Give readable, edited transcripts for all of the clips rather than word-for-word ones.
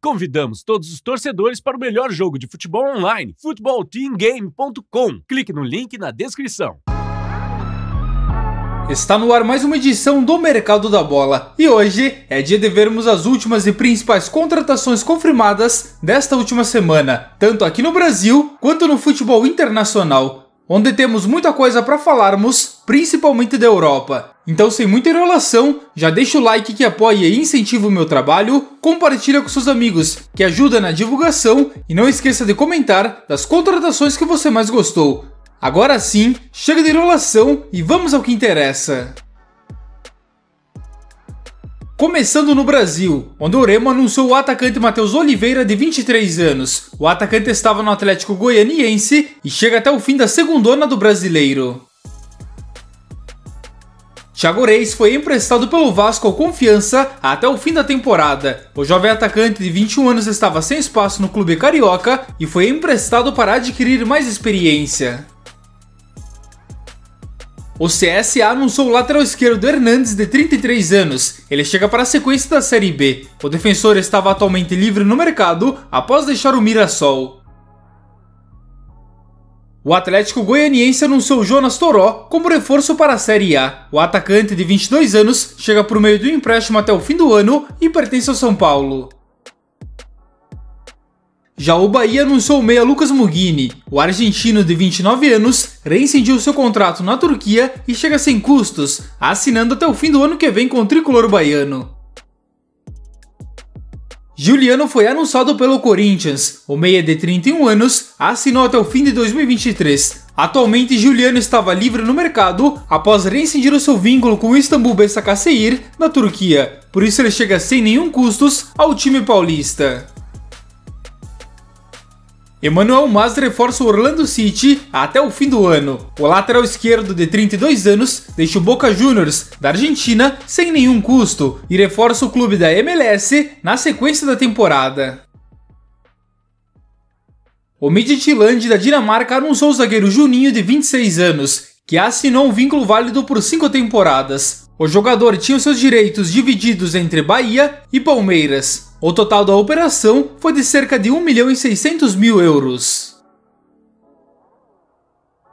Convidamos todos os torcedores para o melhor jogo de futebol online, footballteamgame.com. Clique no link na descrição. Está no ar mais uma edição do Mercado da Bola, e hoje é dia de vermos as últimas e principais contratações confirmadas desta última semana, tanto aqui no Brasil quanto no futebol internacional, onde temos muita coisa para falarmos, principalmente da Europa. Então, sem muita enrolação, já deixa o like que apoia e incentiva o meu trabalho, compartilha com seus amigos que ajuda na divulgação e não esqueça de comentar das contratações que você mais gostou. Agora sim, chega de enrolação e vamos ao que interessa. Começando no Brasil, onde o Remo anunciou o atacante Matheus Oliveira, de 23 anos. O atacante estava no Atlético Goianiense e chega até o fim da segundona do brasileiro. Thiago Reis foi emprestado pelo Vasco ao Confiança até o fim da temporada. O jovem atacante de 21 anos estava sem espaço no clube carioca e foi emprestado para adquirir mais experiência. O CSA anunciou o lateral esquerdo Hernandes, de 33 anos. Ele chega para a sequência da Série B. O defensor estava atualmente livre no mercado após deixar o Mirassol. O Atlético Goianiense anunciou Jonas Toró como reforço para a Série A. O atacante, de 22 anos, chega por meio de um empréstimo até o fim do ano e pertence ao São Paulo. Já o Bahia anunciou o meia Lucas Mugini. O argentino, de 29 anos, rescindiu seu contrato na Turquia e chega sem custos, assinando até o fim do ano que vem com o tricolor baiano. Juliano foi anunciado pelo Corinthians. O meia, de 31 anos, assinou até o fim de 2023. Atualmente, Juliano estava livre no mercado após rescindir o seu vínculo com o Istanbul Başakşehir, na Turquia. Por isso, ele chega sem nenhum custos ao time paulista. Emmanuel Mas reforça o Orlando City até o fim do ano. O lateral esquerdo, de 32 anos, deixa o Boca Juniors, da Argentina, sem nenhum custo e reforça o clube da MLS na sequência da temporada. O Midtjylland, da Dinamarca, anunciou o zagueiro Juninho, de 26 anos, que assinou um vínculo válido por 5 temporadas. O jogador tinha seus direitos divididos entre Bahia e Palmeiras. O total da operação foi de cerca de 1.600.000 euros.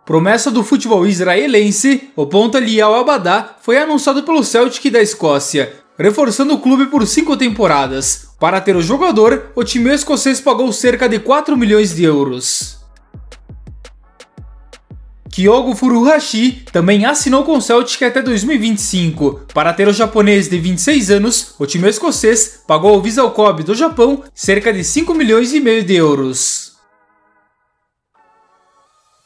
Promessa do futebol israelense, o ponta Liel Abadá foi anunciado pelo Celtic da Escócia, reforçando o clube por 5 temporadas. Para ter o jogador, o time escocês pagou cerca de 4 milhões de euros. Kyogo Furuhashi também assinou com o Celtic até 2025. Para ter o japonês, de 26 anos, o time escocês pagou ao Vissel Kobe do Japão cerca de 5 milhões e meio de euros.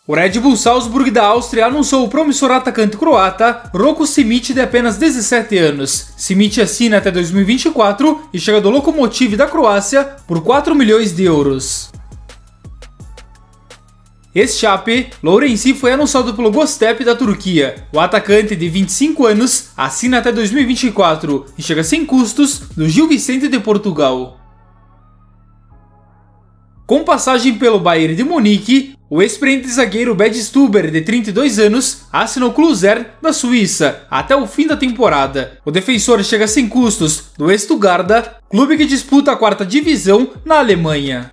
O Red Bull Salzburg da Áustria anunciou o promissor atacante croata Roko Simić, de apenas 17 anos. Simić assina até 2024 e chega do Lokomotiv da Croácia por 4 milhões de euros. Ex-Chape, Lorenzi foi anunciado pelo Göztepe da Turquia. O atacante, de 25 anos, assina até 2024 e chega sem custos do Gil Vicente de Portugal. Com passagem pelo Bayern de Munique, o experiente zagueiro Bad Stuber, de 32 anos, assinou com o Luzern, da Suíça, até o fim da temporada. O defensor chega sem custos do Stuttgart, clube que disputa a 4ª divisão na Alemanha.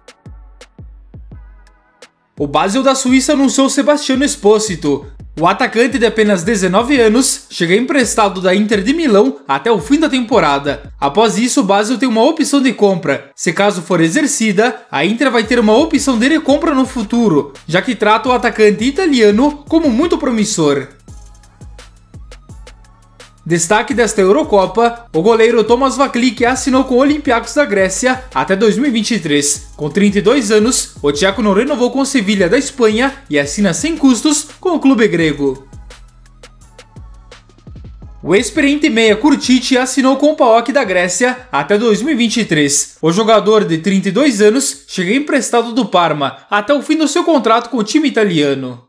O Basel da Suíça anunciou Sebastiano Espósito. O atacante, de apenas 19 anos, chega emprestado da Inter de Milão até o fim da temporada. Após isso, o Basel tem uma opção de compra. Se caso for exercida, a Inter vai ter uma opção de recompra no futuro, já que trata o atacante italiano como muito promissor. Destaque desta Eurocopa, o goleiro Thomas Vaklik assinou com o Olympiacos da Grécia até 2023. Com 32 anos, o tcheco não renovou com o Sevilha da Espanha e assina sem custos com o clube grego. O experiente meia Kurtic assinou com o PAOK da Grécia até 2023. O jogador, de 32 anos, chega emprestado do Parma até o fim do seu contrato com o time italiano.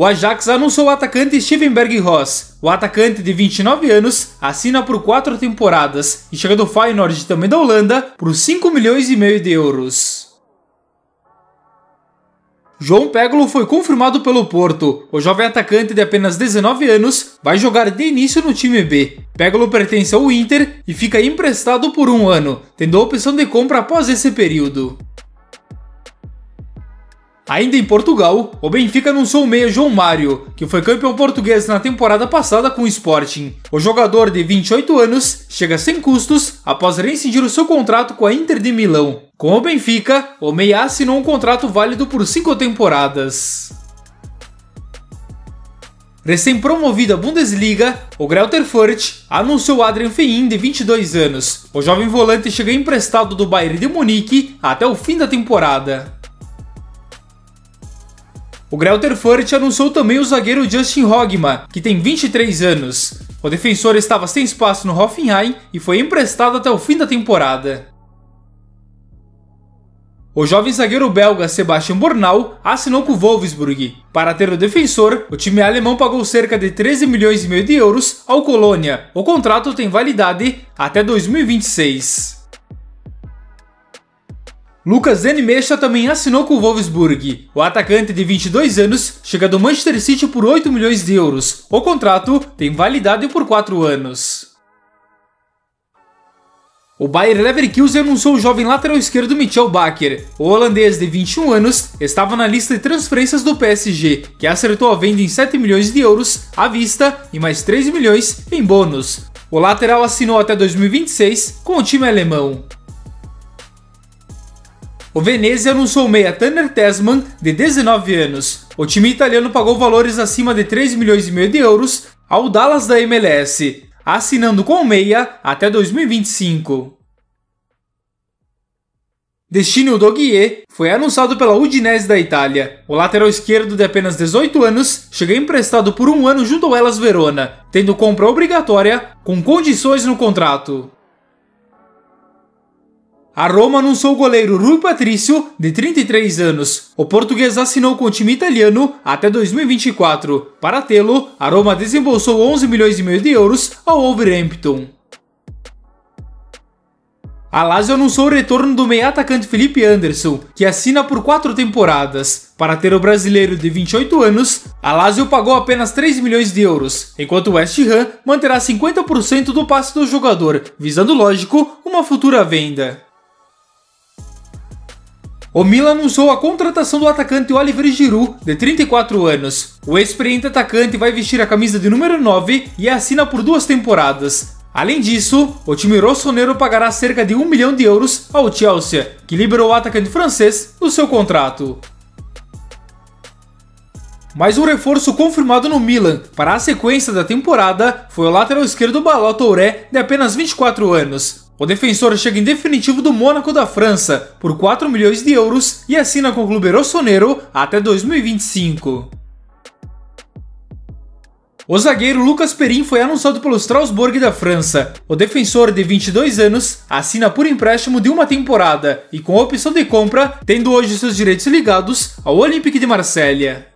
O Ajax anunciou o atacante Steven Berghuis. O atacante, de 29 anos, assina por 4 temporadas e chega do Feyenoord, também da Holanda, por 5 milhões e meio de euros. João Pégolo foi confirmado pelo Porto. O jovem atacante de apenas 19 anos vai jogar de início no time B. Pégolo pertence ao Inter e fica emprestado por um ano, tendo a opção de compra após esse período. Ainda em Portugal, o Benfica anunciou o meia João Mário, que foi campeão português na temporada passada com o Sporting. O jogador de 28 anos chega sem custos após rescindir o seu contrato com a Inter de Milão. Com o Benfica, o meia assinou um contrato válido por 5 temporadas. Recém-promovido à Bundesliga, o Greuther Fürth anunciou Adrian Fein, de 22 anos. O jovem volante chega emprestado do Bayern de Munique até o fim da temporada. O Greuther Fürth anunciou também o zagueiro Justin Hogmann, que tem 23 anos. O defensor estava sem espaço no Hoffenheim e foi emprestado até o fim da temporada. O jovem zagueiro belga Sebastian Bornau assinou com o Wolfsburg. Para ter o defensor, o time alemão pagou cerca de 13 milhões e meio de euros ao Colônia. O contrato tem validade até 2026. Lucas Mugini também assinou com o Wolfsburg. O atacante de 22 anos chega do Manchester City por 8 milhões de euros. O contrato tem validade por 4 anos. O Bayer Leverkusen anunciou o jovem lateral esquerdo Mitchell Bakker. O holandês de 21 anos estava na lista de transferências do PSG, que acertou a venda em 7 milhões de euros à vista e mais 3 milhões em bônus. O lateral assinou até 2026 com o time alemão. O Venezia anunciou o meia Tanner Tesman, de 19 anos. O time italiano pagou valores acima de 3 milhões e meio de euros ao Dallas da MLS, assinando com o meia até 2025. Destino Doguier foi anunciado pela Udinese da Itália. O lateral esquerdo de apenas 18 anos chega emprestado por um ano junto ao Hellas Verona, tendo compra obrigatória com condições no contrato. A Roma anunciou o goleiro Rui Patrício, de 33 anos. O português assinou com o time italiano até 2024. Para tê-lo, a Roma desembolsou 11 milhões e meio de euros ao Wolverhampton. A Lazio anunciou o retorno do meia-atacante Felipe Anderson, que assina por 4 temporadas. Para ter o brasileiro de 28 anos, a Lazio pagou apenas 3 milhões de euros, enquanto o West Ham manterá 50% do passe do jogador, visando, lógico, uma futura venda. O Milan anunciou a contratação do atacante Olivier Giroud, de 34 anos. O experiente atacante vai vestir a camisa de número 9 e assina por 2 temporadas. Além disso, o time rossonero pagará cerca de 1 milhão de euros ao Chelsea, que liberou o atacante francês do seu contrato. Mais um reforço confirmado no Milan para a sequência da temporada foi o lateral esquerdo Balotelli, de apenas 24 anos. O defensor chega em definitivo do Mônaco da França por 4 milhões de euros e assina com o clube rossonero até 2025. O zagueiro Lucas Perrin foi anunciado pelo Strasbourg da França. O defensor de 22 anos assina por empréstimo de uma temporada e com opção de compra, tendo hoje seus direitos ligados ao Olympique de Marselha.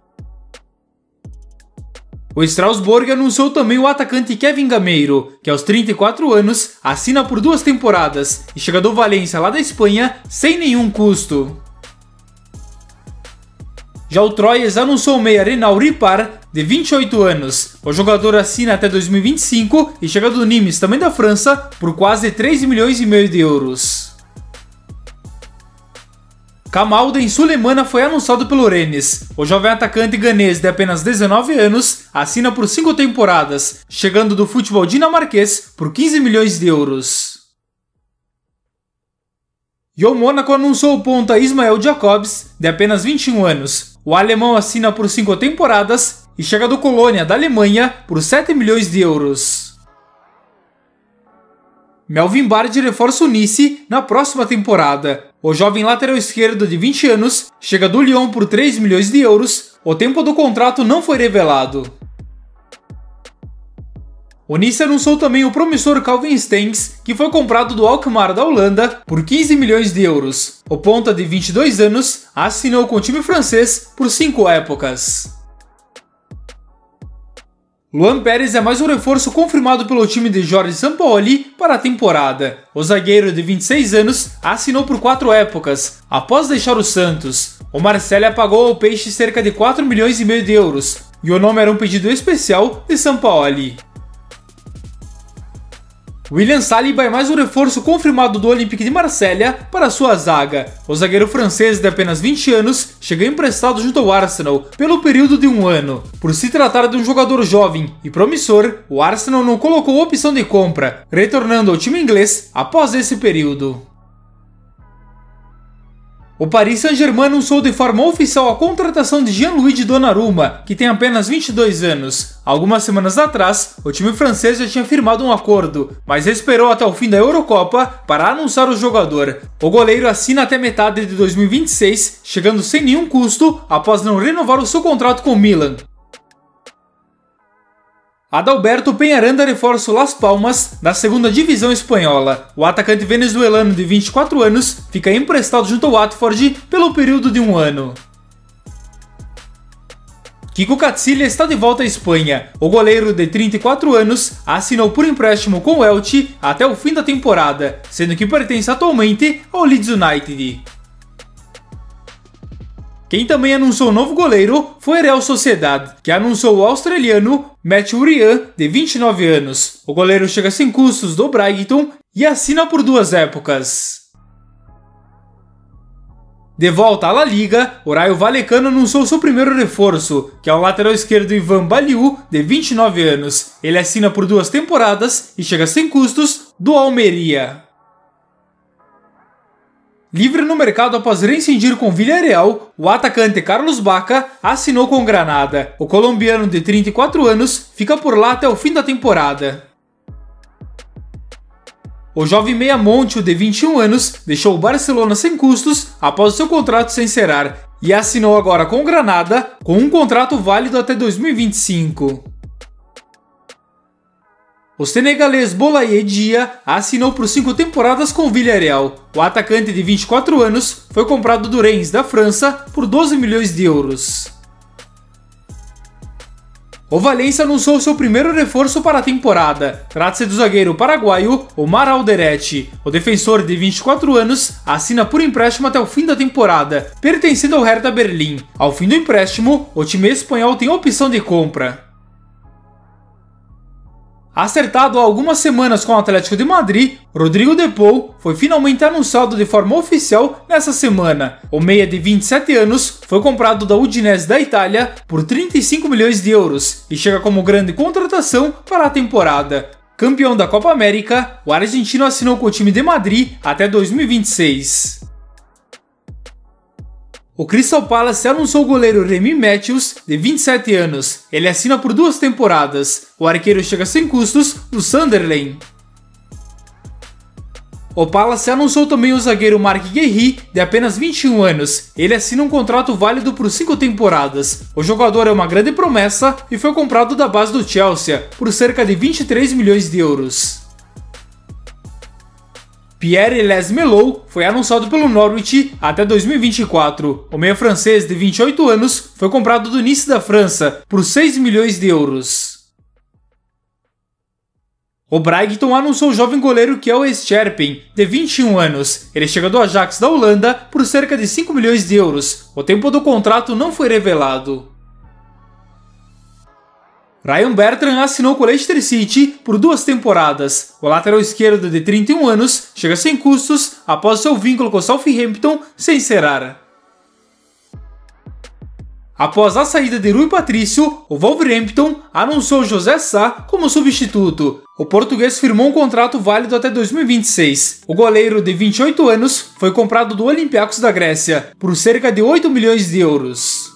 O Strasbourg anunciou também o atacante Kevin Gameiro, que aos 34 anos assina por 2 temporadas e chega do Valência lá da Espanha sem nenhum custo. Já o Troyes anunciou o meia Renal Ripar, de 28 anos. O jogador assina até 2025 e chega do Nimes, também da França, por quase 3 milhões e meio de euros. Kamalden Sulemana foi anunciado pelo Rennes. O jovem atacante ganês de apenas 19 anos assina por 5 temporadas, chegando do futebol dinamarquês por 15 milhões de euros. E o Mônaco anunciou o ponta Ismael Jacobs, de apenas 21 anos. O alemão assina por 5 temporadas e chega do Colônia da Alemanha por 7 milhões de euros. Melvin Bardi reforça o Nice na próxima temporada. O jovem lateral esquerdo de 20 anos chega do Lyon por 3 milhões de euros. O tempo do contrato não foi revelado. O Nice anunciou também o promissor Calvin Stengs, que foi comprado do Alkmaar da Holanda por 15 milhões de euros. O ponta de 22 anos assinou com o time francês por 5 épocas. Luan Pérez é mais um reforço confirmado pelo time de Jorge Sampaoli para a temporada. O zagueiro de 26 anos assinou por 4 épocas, após deixar o Santos. O Marseille pagou ao Peixe cerca de 4 milhões e meio de euros, e o nome era um pedido especial de Sampaoli. William Saliba é mais um reforço confirmado do Olympique de Marselha para sua zaga. O zagueiro francês de apenas 20 anos chegou emprestado junto ao Arsenal pelo período de um ano. Por se tratar de um jogador jovem e promissor, o Arsenal não colocou opção de compra, retornando ao time inglês após esse período. O Paris Saint-Germain anunciou de forma oficial a contratação de Gianluigi Donnarumma, que tem apenas 22 anos. Algumas semanas atrás, o time francês já tinha firmado um acordo, mas esperou até o fim da Eurocopa para anunciar o jogador. O goleiro assina até metade de 2026, chegando sem nenhum custo após não renovar o seu contrato com o Milan. Adalberto Peñaranda reforça o Las Palmas da 2ª Divisão Espanhola. O atacante venezuelano de 24 anos fica emprestado junto ao Watford pelo período de um ano. Kiko Catsilia está de volta à Espanha. O goleiro de 34 anos assinou por empréstimo com o Elche até o fim da temporada, sendo que pertence atualmente ao Leeds United. Quem também anunciou o novo goleiro foi a Real Sociedad, que anunciou o australiano Matt Urian, de 29 anos. O goleiro chega sem custos do Brighton e assina por 2 épocas. De volta à La Liga, o Rayo Vallecano anunciou seu primeiro reforço, que é o lateral esquerdo Ivan Baliú, de 29 anos. Ele assina por 2 temporadas e chega sem custos do Almeria. Livre no mercado após rescindir com Villarreal, o atacante Carlos Bacca assinou com Granada. O colombiano de 34 anos fica por lá até o fim da temporada. O jovem meia Montiel, de 21 anos, deixou o Barcelona sem custos após seu contrato se encerrar e assinou agora com Granada com um contrato válido até 2025. O senegalês Boulaye Dia assinou por 5 temporadas com o Villarreal. O atacante de 24 anos foi comprado do Rennes da França por 12 milhões de euros. O Valencia anunciou seu primeiro reforço para a temporada. Trata-se do zagueiro paraguaio Omar Alderete. O defensor de 24 anos assina por empréstimo até o fim da temporada, pertencendo ao Hertha Berlim. Ao fim do empréstimo, o time espanhol tem opção de compra. Acertado há algumas semanas com o Atlético de Madrid, Rodrigo De Paul foi finalmente anunciado de forma oficial nessa semana. O meia de 27 anos foi comprado da Udinese da Itália por 35 milhões de euros e chega como grande contratação para a temporada. Campeão da Copa América, o argentino assinou com o time de Madrid até 2026. O Crystal Palace anunciou o goleiro Remy Matthews, de 27 anos. Ele assina por 2 temporadas. O arqueiro chega sem custos do Sunderland. O Palace anunciou também o zagueiro Marc Guéhi, de apenas 21 anos. Ele assina um contrato válido por 5 temporadas. O jogador é uma grande promessa e foi comprado da base do Chelsea por cerca de 23 milhões de euros. Pierre-Les Melou foi anunciado pelo Norwich até 2024. O meia francês de 28 anos foi comprado do Nice da França por 6 milhões de euros. O Brighton anunciou o jovem goleiro Kiel Estjerpen, de 21 anos. Ele chega do Ajax da Holanda por cerca de 5 milhões de euros. O tempo do contrato não foi revelado. Ryan Bertrand assinou com o Leicester City por 2 temporadas. O lateral esquerdo de 31 anos chega sem custos após seu vínculo com o Southampton se encerrar. Após a saída de Rui Patrício, o Wolverhampton anunciou José Sá como substituto. O português firmou um contrato válido até 2026. O goleiro de 28 anos foi comprado do Olympiacos da Grécia por cerca de 8 milhões de euros.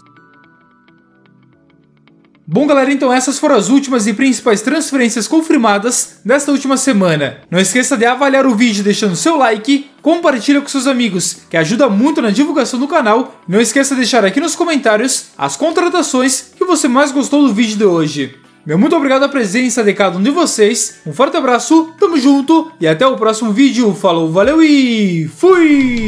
Bom galera, então essas foram as últimas e principais transferências confirmadas desta última semana. Não esqueça de avaliar o vídeo deixando seu like, compartilha com seus amigos, que ajuda muito na divulgação do canal. Não esqueça de deixar aqui nos comentários as contratações que você mais gostou do vídeo de hoje. Meu muito obrigado à presença de cada um de vocês, um forte abraço, tamo junto e até o próximo vídeo. Falou, valeu e fui!